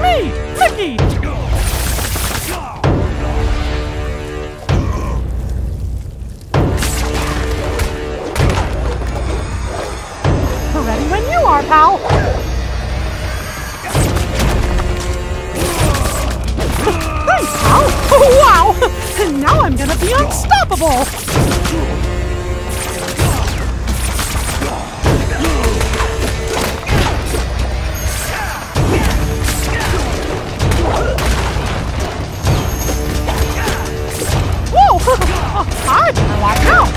me, Mickey! We're ready when you are, pal! Thanks, pal! Wow! And now I'm gonna be unstoppable! I don't like out.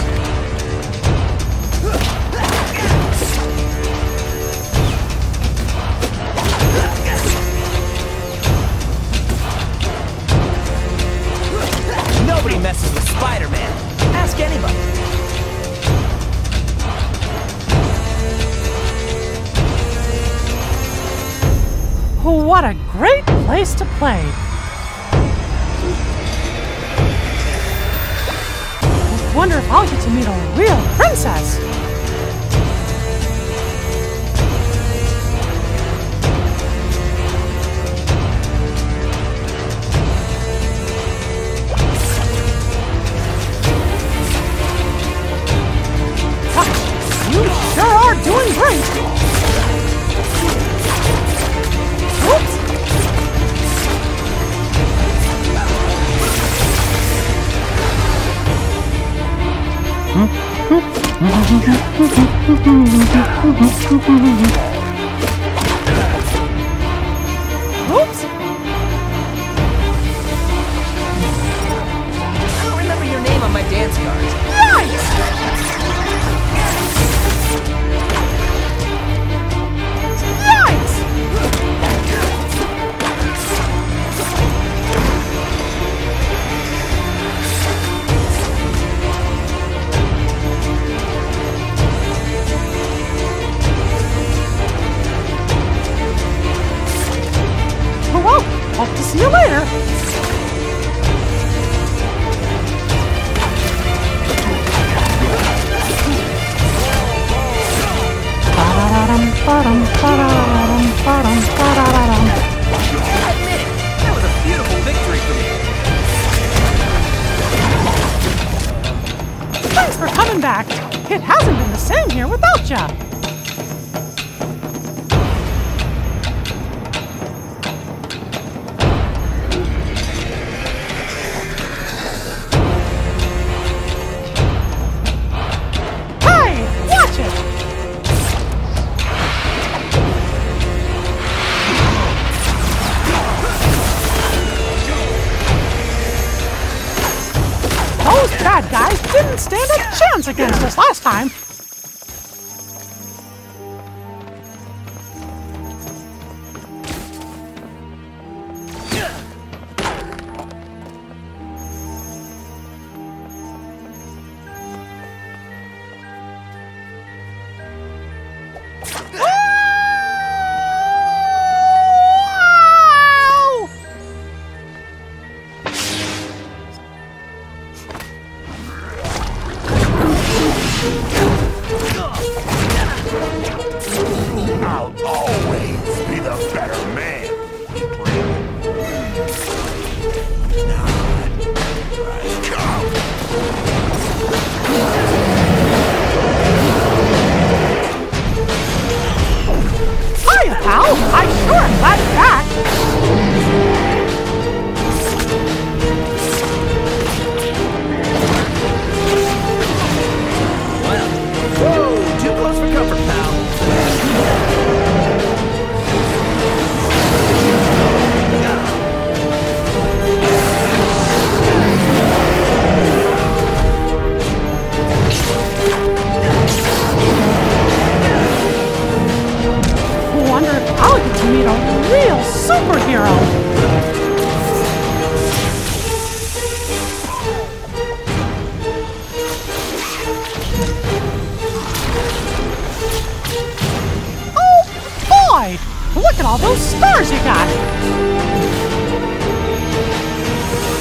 Nobody messes with Spider-Man. Ask anybody. What a great place to play. I wonder if I'll get to meet a real princess! You sure are doing great! Oops! Oops! I don't remember your name on my dance card. Nice! Nice! Hope to see you later! I admit it, that was a beautiful victory for me! Thanks for coming back! It hasn't been the same here without ya! Bad guys didn't stand a chance against us last time! Look at all those stars you got!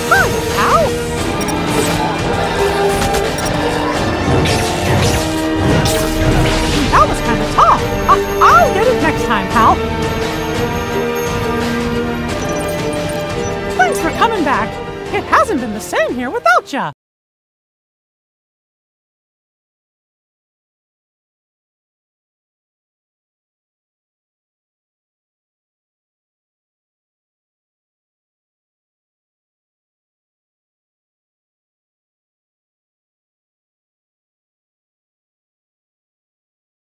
Hi, pal! That was kind of tough! I'll get it next time, pal! coming back. It hasn't been the same here without ya.